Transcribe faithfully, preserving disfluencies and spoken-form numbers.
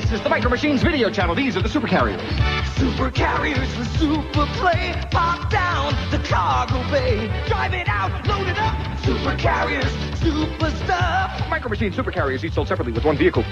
This is the Micro Machines video channel. These are the Super Carriers. Super Carriers for super play. Pop down the cargo bay. Drive it out, load it up. Super Carriers, super stuff. Micro Machines Super Carriers each sold separately with one vehicle.